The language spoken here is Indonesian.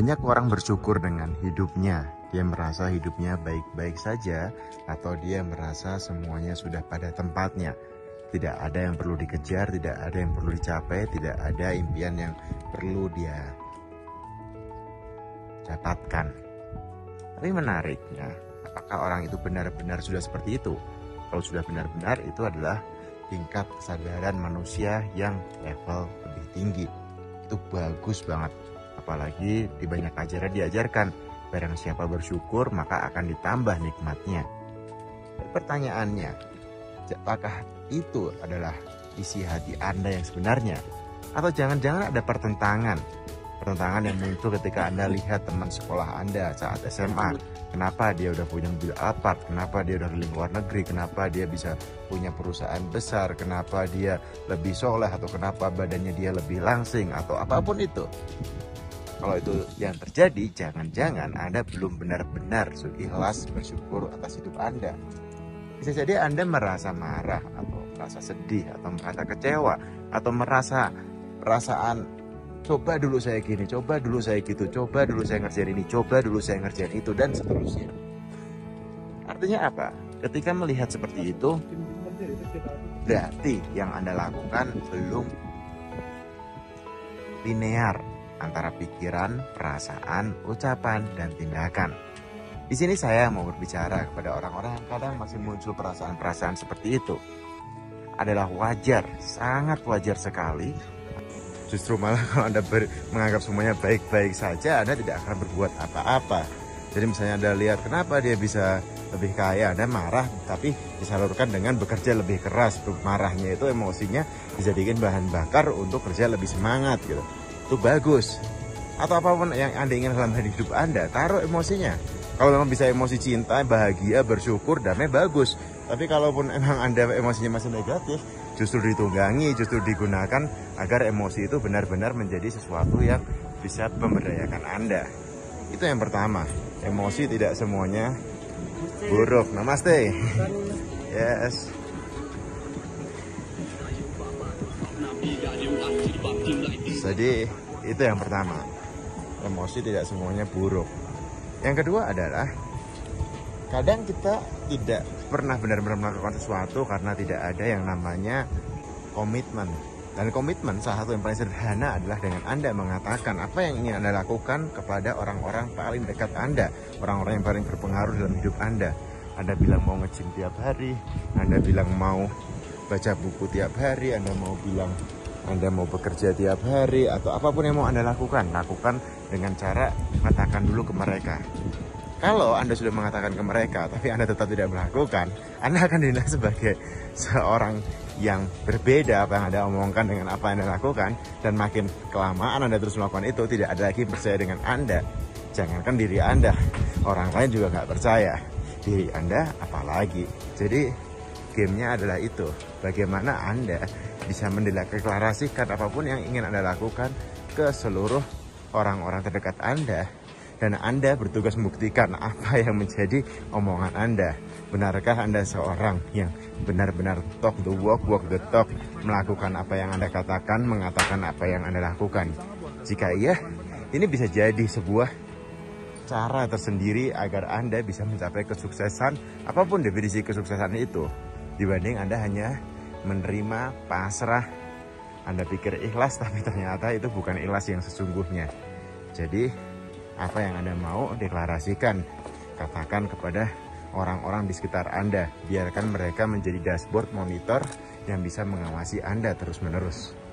Banyak orang bersyukur dengan hidupnya. Dia merasa hidupnya baik-baik saja, atau dia merasa semuanya sudah pada tempatnya. Tidak ada yang perlu dikejar, tidak ada yang perlu dicapai, tidak ada impian yang perlu dia dapatkan. Tapi menariknya, apakah orang itu benar-benar sudah seperti itu? Kalau sudah benar-benar, itu adalah tingkat kesadaran manusia yang level lebih tinggi. Itu bagus banget. Apalagi di banyak ajaran diajarkan, barang siapa bersyukur maka akan ditambah nikmatnya. Pertanyaannya, apakah itu adalah isi hati Anda yang sebenarnya? Atau jangan-jangan ada pertentangan? Pertentangan yang muncul ketika Anda lihat teman sekolah Anda saat SMA. Kenapa dia udah punya mobil apart? Kenapa dia udah keliling luar negeri? Kenapa dia bisa punya perusahaan besar? Kenapa dia lebih soleh? Atau kenapa badannya dia lebih langsing? Atau apapun itu. Kalau itu yang terjadi, jangan-jangan Anda belum benar-benar ikhlas bersyukur atas hidup Anda. Bisa jadi Anda merasa marah, atau merasa sedih, atau merasa kecewa, atau merasa perasaan, coba dulu saya gini, coba dulu saya gitu, coba dulu saya ngerjain ini, coba dulu saya ngerjain itu, dan seterusnya. Artinya apa? Ketika melihat seperti itu, berarti yang Anda lakukan belum linear antara pikiran, perasaan, ucapan, dan tindakan. Di sini saya mau berbicara kepada orang-orang yang kadang masih muncul perasaan-perasaan seperti itu. Adalah wajar, sangat wajar sekali. Justru malah kalau Anda menganggap semuanya baik-baik saja, Anda tidak akan berbuat apa-apa. Jadi misalnya Anda lihat kenapa dia bisa lebih kaya, Anda marah, tapi disalurkan dengan bekerja lebih keras. Marahnya itu, emosinya dijadikan bahan bakar untuk kerja lebih semangat gitu. Itu bagus. Atau apapun yang Anda ingin dalam hidup Anda, taruh emosinya. Kalau memang bisa emosi cinta, bahagia, bersyukur, damai, bagus. Tapi kalaupun memang Anda emosinya masih negatif, justru ditunggangi, justru digunakan agar emosi itu benar-benar menjadi sesuatu yang bisa memberdayakan Anda. Itu yang pertama, emosi tidak semuanya buruk. Namaste. Yes. Jadi itu yang pertama, emosi tidak semuanya buruk. Yang kedua adalah kadang kita tidak pernah benar-benar melakukan sesuatu karena tidak ada yang namanya komitmen. Dan komitmen salah satu yang paling sederhana adalah dengan Anda mengatakan apa yang ingin Anda lakukan kepada orang-orang paling dekat Anda, orang-orang yang paling berpengaruh dalam hidup Anda. Anda bilang mau nge-gym tiap hari, Anda bilang mau baca buku tiap hari, Anda mau bilang Anda mau bekerja tiap hari, atau apapun yang mau Anda lakukan, lakukan dengan cara mengatakan dulu ke mereka. Kalau Anda sudah mengatakan ke mereka, tapi Anda tetap tidak melakukan, Anda akan dinilai sebagai seorang yang berbeda apa yang Anda omongkan dengan apa yang Anda lakukan, dan makin kelamaan Anda terus melakukan itu, tidak ada lagi percaya dengan Anda. Jangankan diri Anda, orang lain juga nggak percaya diri Anda, apalagi. Jadi gamenya adalah itu, bagaimana Anda bisa mendeklarasikan apapun yang ingin Anda lakukan ke seluruh orang-orang terdekat Anda, dan Anda bertugas membuktikan apa yang menjadi omongan Anda. Benarkah Anda seorang yang benar-benar talk the walk, walk the talk, melakukan apa yang Anda katakan, mengatakan apa yang Anda lakukan? Jika iya, ini bisa jadi sebuah cara tersendiri agar Anda bisa mencapai kesuksesan, apapun definisi kesuksesan itu, dibanding Anda hanya menerima, pasrah. Anda pikir ikhlas, tapi ternyata itu bukan ikhlas yang sesungguhnya. Jadi apa yang Anda mau, deklarasikan. Katakan kepada orang-orang di sekitar Anda. Biarkan mereka menjadi dashboard monitor yang bisa mengawasi Anda terus-menerus.